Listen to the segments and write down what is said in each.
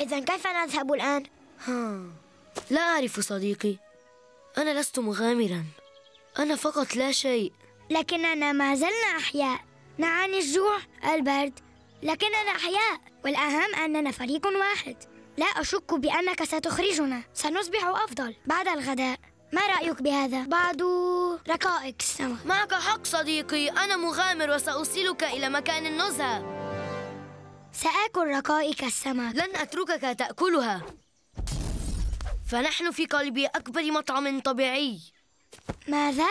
إذا كيف نذهب الآن؟ لا أعرف صديقي، أنا لست مغامرا، أنا فقط لا شيء. لكننا ما زلنا أحياء، نعاني الجوع، البرد، لكننا أحياء، والأهم أننا فريق واحد. لا أشك بأنك ستخرجنا، سنصبح أفضل بعد الغداء. ما رأيك بهذا؟ بعض رقائق السماء. معك حق صديقي، أنا مغامر وسأوصلك إلى مكان النزهة. سآكل رقائق السماء. لن أتركك تأكلها، فنحن في قلب أكبر مطعم طبيعي. ماذا؟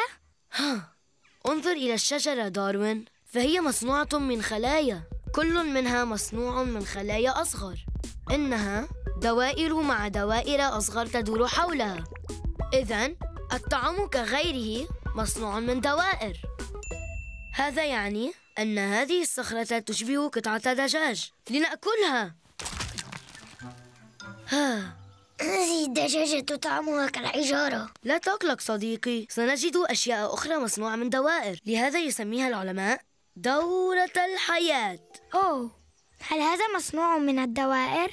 انظر إلى الشجرة داروين، فهي مصنوعة من خلايا، كل منها مصنوع من خلايا أصغر. إنها دوائر مع دوائر أصغر تدور حولها. إذن الطعام كغيره مصنوع من دوائر. هذا يعني أن هذه الصخرة تشبه قطعة دجاج، لنأكلها. هذه الدجاجة طعمها كالحجارة. لا تقلق صديقي، سنجد أشياء أخرى مصنوعة من دوائر، لهذا يسميها العلماء دورة الحياة. أوه، هل هذا مصنوع من الدوائر؟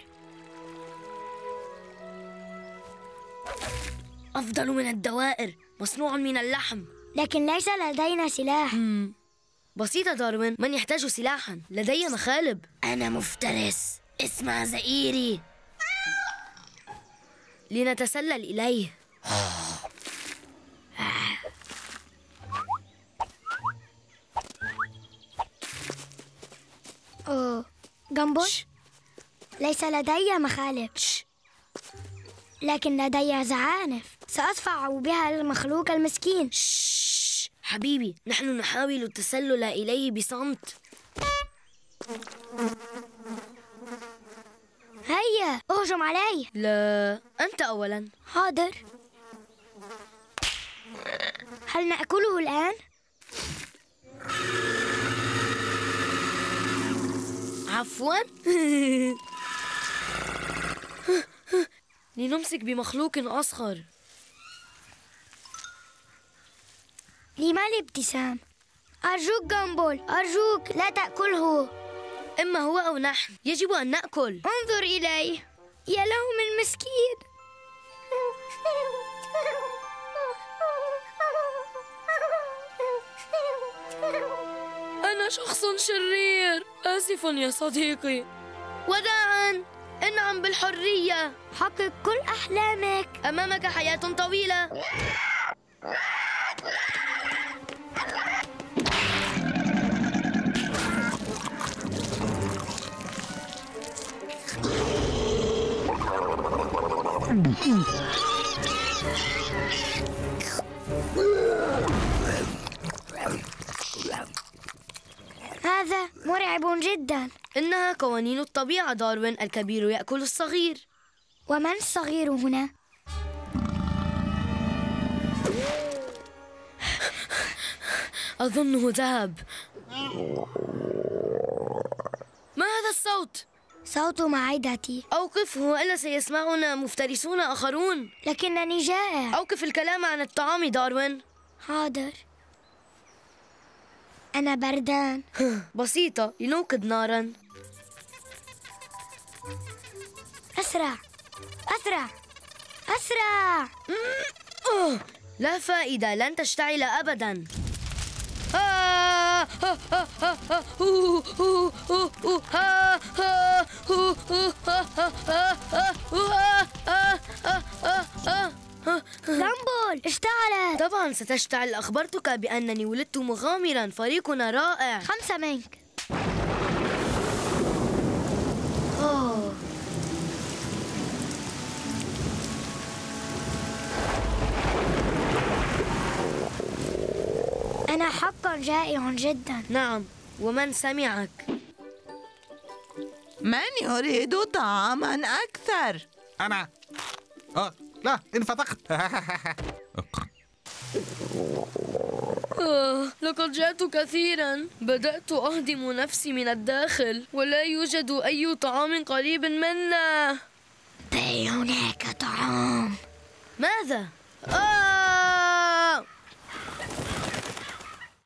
أفضل من الدوائر، مصنوع من اللحم. لكن ليس لدينا سلاح. بسيطة داروين، من يحتاج سلاحا؟ لدي مخالب. أنا مفترس، اسمع زئيري. لنتسلل إليه. أوه، غامبول، ليس لدي مخالب، لكن لدي زعانف، سأدفع بها المخلوق المسكين. حبيبي، نحن نحاول التسلل إليه بصمت. هيا، اهجم علي. لا، أنت أولا. حاضر. هل نأكله الآن؟ عفوا. لنمسك بمخلوق أصغر. لما الابتسام؟ أرجوك غامبول، أرجوك لا تأكله. إما هو أو نحن، يجب أن نأكل. انظر إليه، يا له من مسكين. أنا شخص شرير، آسف يا صديقي. وداعاً، انعم بالحرية، حقق كل أحلامك، أمامك حياة طويلة. هذا مرعب جدا. إنها قوانين الطبيعة داروين، الكبير يأكل الصغير. ومن الصغير هنا؟ أظنه ذهب. ما هذا الصوت؟ صوت معدتي. أوقفه، ألا سيسمعنا مفترسون آخرون. لكنني جائع. أوقف الكلام عن الطعام داروين. حاضر، أنا بردان. بسيطة، لنوقد ناراً. أسرع أسرع أسرع. لا فائدة، لن تشتعل أبداً. غامبول، اشتعلت. طبعا ستشتعل، أخبرتك بأنني ولدت مغامرا، فريقنا رائع. 5 منك. أنا حقا جائع جدا. نعم، ومن سمعك؟ من يريد طعاما أكثر؟ أنا. لا، انفتقت. لقد جعت كثيرا، بدأت أهدم نفسي من الداخل، ولا يوجد أي طعام قريب منا. هناك طعام. ماذا؟